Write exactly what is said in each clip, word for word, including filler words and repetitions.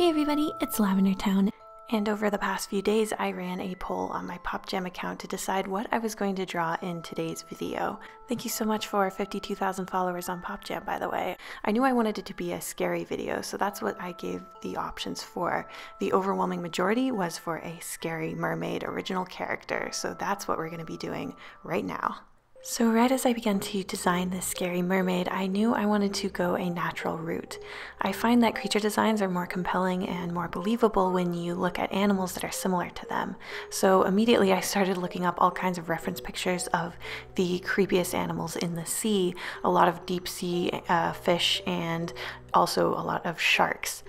Hey everybody, it's LavenderTowne, and over the past few days I ran a poll on my PopJam account to decide what I was going to draw in today's video. Thank you so much for fifty-two thousand followers on PopJam, by the way. I knew I wanted it to be a scary video, so that's what I gave the options for. The overwhelming majority was for a scary mermaid original character, so that's what we're going to be doing right now. So right as I began to design this scary mermaid, I knew I wanted to go a natural route. I find that creature designs are more compelling and more believable when you look at animals that are similar to them. So immediately I started looking up all kinds of reference pictures of the creepiest animals in the sea, a lot of deep sea uh, fish and also a lot of sharks.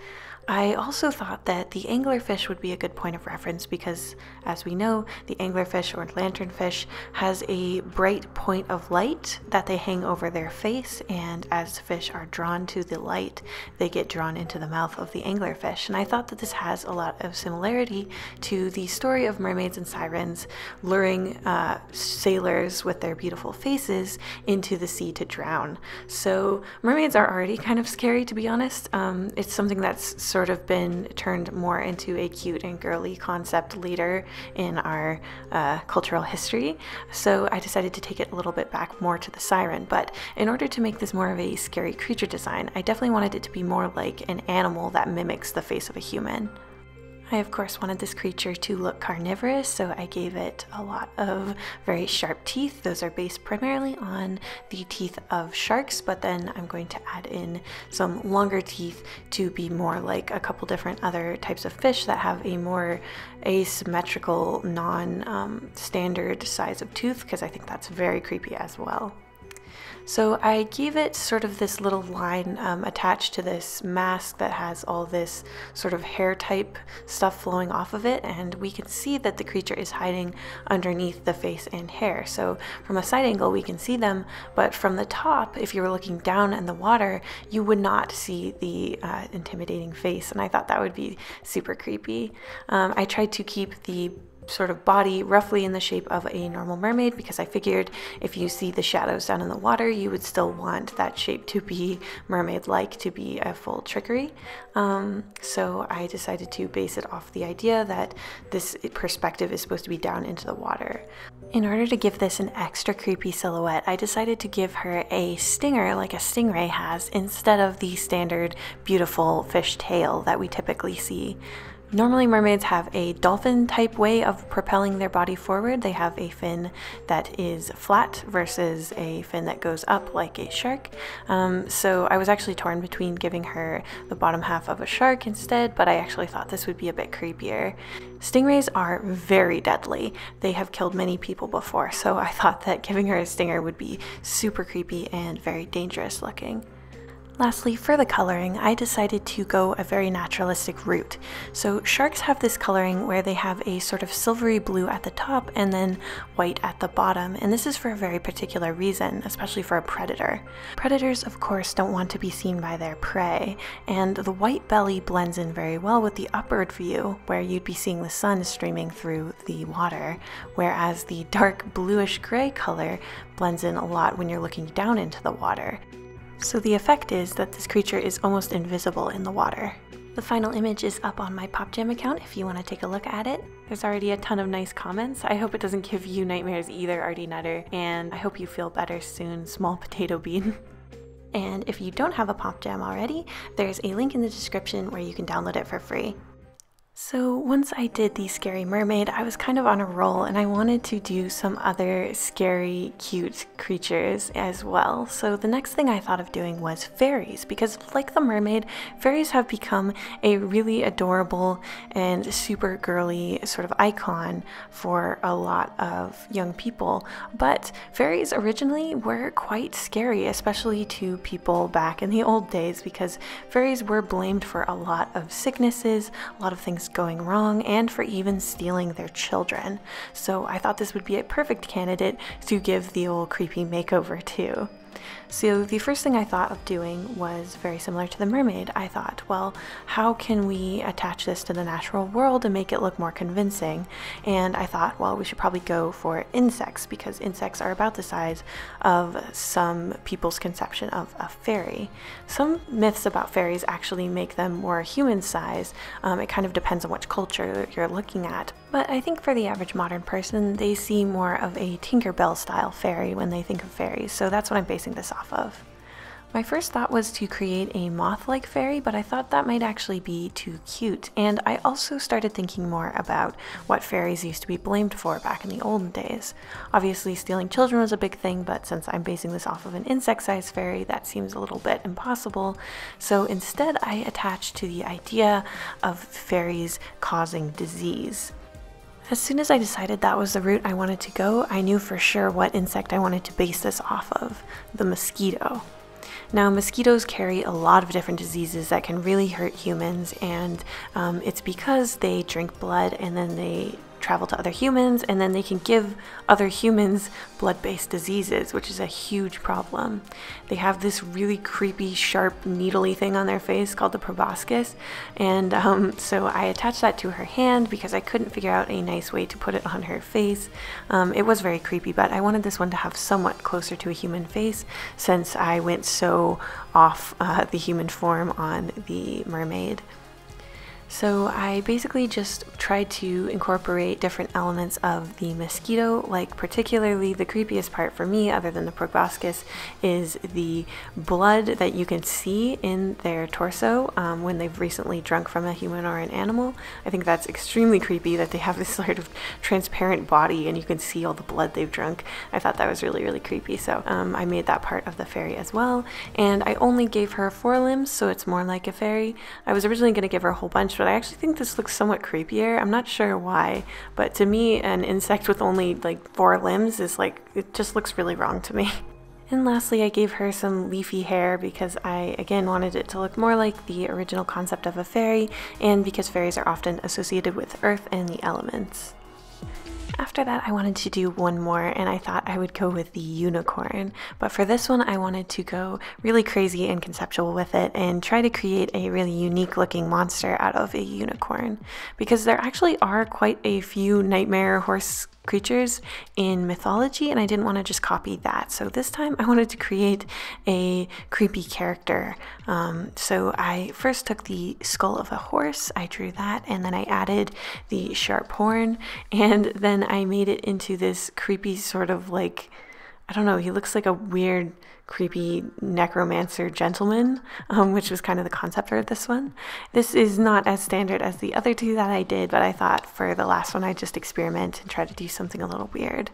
I also thought that the anglerfish would be a good point of reference because, as we know, the anglerfish or lanternfish has a bright point of light that they hang over their face, and as fish are drawn to the light, they get drawn into the mouth of the anglerfish. And I thought that this has a lot of similarity to the story of mermaids and sirens luring uh, sailors with their beautiful faces into the sea to drown. So mermaids are already kind of scary, to be honest. Um, it's something that's sort of been turned more into a cute and girly concept later in our uh, cultural history, so I decided to take it a little bit back more to the siren. But in order to make this more of a scary creature design, I definitely wanted it to be more like an animal that mimics the face of a human. I of course wanted this creature to look carnivorous, so I gave it a lot of very sharp teeth. Those are based primarily on the teeth of sharks, but then I'm going to add in some longer teeth to be more like a couple different other types of fish that have a more asymmetrical, non-standard um, size of tooth, because I think that's very creepy as well. So I gave it sort of this little line um, attached to this mask that has all this sort of hair type stuff flowing off of it, and we can see that the creature is hiding underneath the face and hair. So from a side angle we can see them, but from the top, if you were looking down in the water, you would not see the uh, intimidating face, and I thought that would be super creepy. Um, I tried to keep the sort of body roughly in the shape of a normal mermaid because I figured if you see the shadows down in the water, you would still want that shape to be mermaid-like, to be a full trickery. Um, so I decided to base it off the idea that this perspective is supposed to be down into the water. In order to give this an extra creepy silhouette, I decided to give her a stinger like a stingray has, instead of the standard beautiful fish tail that we typically see. Normally mermaids have a dolphin type way of propelling their body forward. They have a fin that is flat versus a fin that goes up like a shark. Um, so I was actually torn between giving her the bottom half of a shark instead, but I actually thought this would be a bit creepier. Stingrays are very deadly. They have killed many people before, so I thought that giving her a stinger would be super creepy and very dangerous looking. Lastly, for the coloring, I decided to go a very naturalistic route. So sharks have this coloring where they have a sort of silvery blue at the top and then white at the bottom, and this is for a very particular reason, especially for a predator. Predators, of course, don't want to be seen by their prey, and the white belly blends in very well with the upward view, where you'd be seeing the sun streaming through the water, whereas the dark bluish-gray color blends in a lot when you're looking down into the water. So the effect is that this creature is almost invisible in the water. The final image is up on my PopJam account if you want to take a look at it. There's already a ton of nice comments. I hope it doesn't give you nightmares either, Artie Nutter, and I hope you feel better soon, small potato bean. And if you don't have a PopJam already, there's a link in the description where you can download it for free. So once I did the scary mermaid, I was kind of on a roll and I wanted to do some other scary, cute creatures as well. So the next thing I thought of doing was fairies, because like the mermaid, fairies have become a really adorable and super girly sort of icon for a lot of young people. But fairies originally were quite scary, especially to people back in the old days, because fairies were blamed for a lot of sicknesses, a lot of things going wrong, and for even stealing their children. So I thought this would be a perfect candidate to give the old creepy makeover to. So the first thing I thought of doing was very similar to the mermaid. I thought, well, how can we attach this to the natural world and make it look more convincing? And I thought, well, we should probably go for insects, because insects are about the size of some people's conception of a fairy. Some myths about fairies actually make them more human size. Um, it kind of depends on which culture you're looking at. But I think for the average modern person, they see more of a Tinkerbell style fairy when they think of fairies. So that's what I'm basing this off of. My first thought was to create a moth-like fairy, but I thought that might actually be too cute. And I also started thinking more about what fairies used to be blamed for back in the olden days. Obviously, stealing children was a big thing, but since I'm basing this off of an insect-sized fairy, that seems a little bit impossible. So instead, I attached to the idea of fairies causing disease. As soon as I decided that was the route I wanted to go, I knew for sure what insect I wanted to base this off of: the mosquito. Now, mosquitoes carry a lot of different diseases that can really hurt humans, and um, it's because they drink blood and then they travel to other humans, and then they can give other humans blood-based diseases, which is a huge problem. They have this really creepy, sharp, needly thing on their face called the proboscis, and um, so I attached that to her hand because I couldn't figure out a nice way to put it on her face. Um, it was very creepy, but I wanted this one to have somewhat closer to a human face, since I went so off uh, the human form on the mermaid. So I basically just tried to incorporate different elements of the mosquito, like particularly the creepiest part for me, other than the proboscis, is the blood that you can see in their torso um, when they've recently drunk from a human or an animal. I think that's extremely creepy that they have this sort of transparent body and you can see all the blood they've drunk. I thought that was really, really creepy, so um, I made that part of the fairy as well. And I only gave her four limbs, so it's more like a fairy. I was originally going to give her a whole bunch, but I actually think this looks somewhat creepier. I'm not sure why, but to me, an insect with only like four limbs is like, it just looks really wrong to me. And lastly, I gave her some leafy hair because I, again, wanted it to look more like the original concept of a fairy, and because fairies are often associated with earth and the elements. After that, I wanted to do one more, and I thought I would go with the unicorn. But for this one, I wanted to go really crazy and conceptual with it and try to create a really unique looking monster out of a unicorn, because there actually are quite a few nightmare horse creatures in mythology, and I didn't want to just copy that. So this time I wanted to create a creepy character. Um, so I first took the skull of a horse, I drew that, and then I added the sharp horn, and then I made it into this creepy sort of like, I don't know, he looks like a weird, creepy necromancer gentleman, um, which was kind of the concept for this one. This is not as standard as the other two that I did, but I thought for the last one I'd just experiment and try to do something a little weird.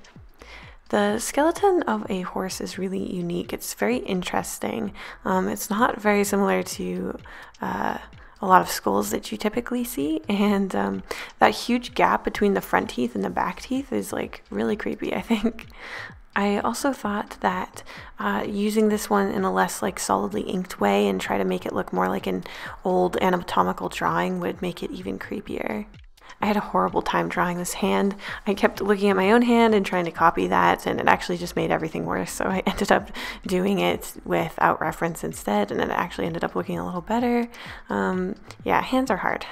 The skeleton of a horse is really unique. It's very interesting. Um, it's not very similar to uh, a lot of skulls that you typically see, and um, that huge gap between the front teeth and the back teeth is like really creepy, I think. I also thought that uh, using this one in a less like solidly inked way and try to make it look more like an old anatomical drawing would make it even creepier. I had a horrible time drawing this hand. I kept looking at my own hand and trying to copy that, and it actually just made everything worse, so I ended up doing it without reference instead, and it actually ended up looking a little better. Um, yeah, hands are hard.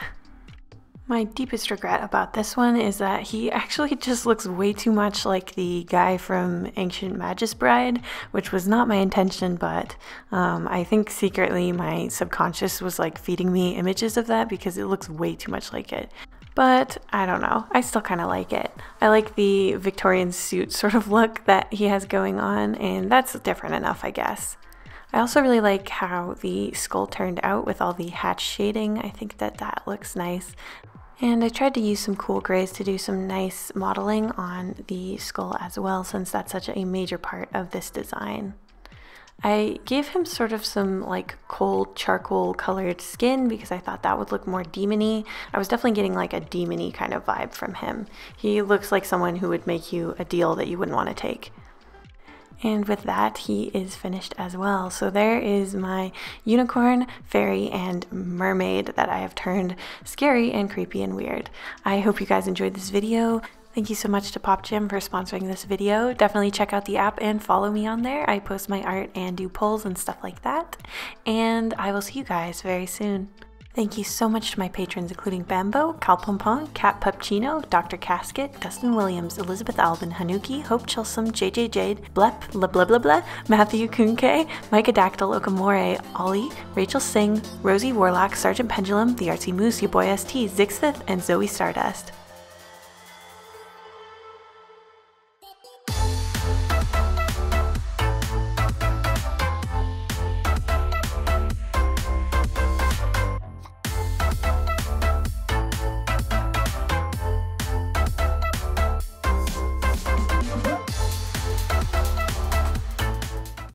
My deepest regret about this one is that he actually just looks way too much like the guy from Ancient Magus Bride, which was not my intention, but um, I think secretly my subconscious was like feeding me images of that because it looks way too much like it. But I don't know, I still kind of like it. I like the Victorian suit sort of look that he has going on, and that's different enough, I guess. I also really like how the skull turned out with all the hatch shading. I think that that looks nice. And I tried to use some cool grays to do some nice modeling on the skull as well, since that's such a major part of this design. I gave him sort of some like cold charcoal colored skin because I thought that would look more demon-y. I was definitely getting like a demon-y kind of vibe from him. He looks like someone who would make you a deal that you wouldn't want to take. And with that, he is finished as well. So there is my unicorn, fairy, and mermaid that I have turned scary and creepy and weird. I hope you guys enjoyed this video. Thank you so much to PopJam for sponsoring this video. Definitely check out the app and follow me on there. I post my art and do polls and stuff like that. And I will see you guys very soon. Thank you so much to my patrons, including Bambo, Calpompong, Cat Pupchino, Doctor Casket, Dustin Williams, Elizabeth Albin, Hanuki, Hope Chilsum, J J Jade, Blep, Blah Blah Blah Blah, Matthew Kunke, Micah Dactyl, Okamore, Ollie, Rachel Singh, Rosie Warlock, Sergeant Pendulum, The Artsy Moose, Your Boy S T, Zixthith, and Zoe Stardust.